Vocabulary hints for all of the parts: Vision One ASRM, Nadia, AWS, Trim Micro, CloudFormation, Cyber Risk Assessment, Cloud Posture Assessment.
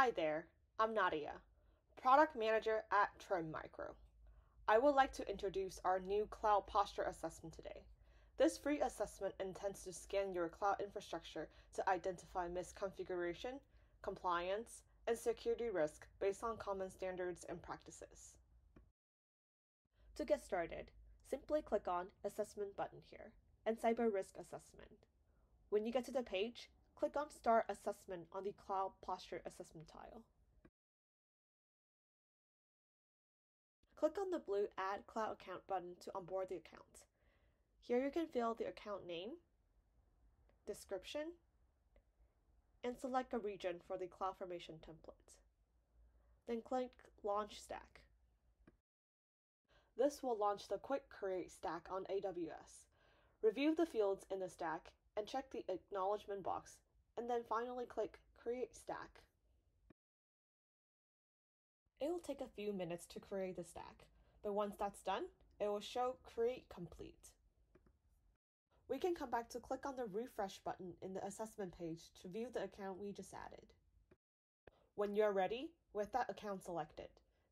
Hi there, I'm Nadia, Product Manager at Trim Micro. I would like to introduce our new Cloud Posture Assessment today. This free assessment intends to scan your cloud infrastructure to identify misconfiguration, compliance, and security risk based on common standards and practices. To get started, simply click on Assessment button here and Cyber Risk Assessment. When you get to the page, click on Start Assessment on the Cloud Posture Assessment tile. Click on the blue Add Cloud Account button to onboard the account. Here you can fill the account name, description, and select a region for the CloudFormation template. Then click Launch Stack. This will launch the Quick Create Stack on AWS. Review the fields in the stack and check the Acknowledgement box, and then finally click Create Stack. It will take a few minutes to create the stack, but once that's done, it will show Create Complete. We can come back to click on the Refresh button in the assessment page to view the account we just added. When you're ready, with that account selected,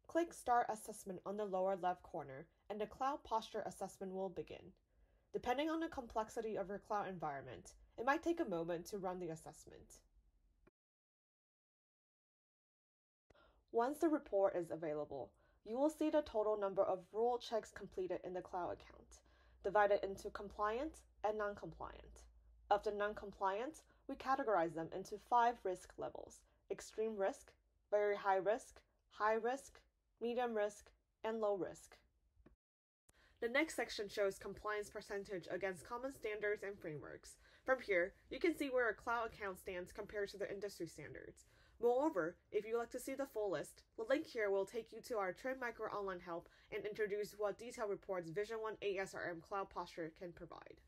click Start Assessment on the lower left corner, and the Cloud Posture Assessment will begin. Depending on the complexity of your cloud environment, it might take a moment to run the assessment. Once the report is available, you will see the total number of rule checks completed in the cloud account, divided into compliant and non-compliant. Of the non-compliant, we categorize them into 5 risk levels: extreme risk, very high risk, medium risk, and low risk. The next section shows compliance percentage against common standards and frameworks. From here, you can see where a cloud account stands compared to the industry standards. Moreover, if you'd like to see the full list, the link here will take you to our Trim Micro online help and introduce what detailed reports Vision One ASRM Cloud Posture can provide.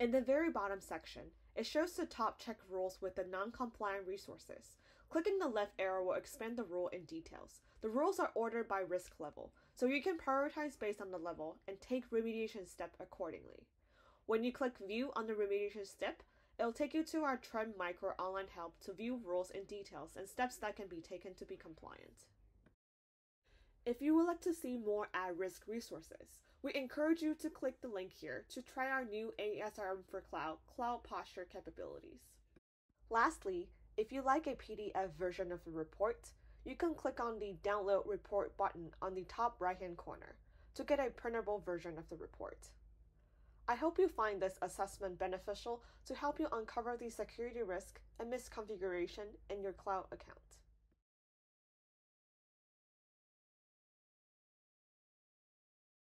In the very bottom section, it shows the top check rules with the non-compliant resources. Clicking the left arrow will expand the rule in details. The rules are ordered by risk level, so you can prioritize based on the level and take remediation step accordingly. When you click View on the remediation step, it'll take you to our Trim Micro online help to view rules in details and steps that can be taken to be compliant. If you would like to see more at-risk resources, we encourage you to click the link here to try our new ASRM for Cloud Posture capabilities. Lastly, if you like a PDF version of the report, you can click on the Download Report button on the top right-hand corner to get a printable version of the report. I hope you find this assessment beneficial to help you uncover the security risk and misconfiguration in your cloud account.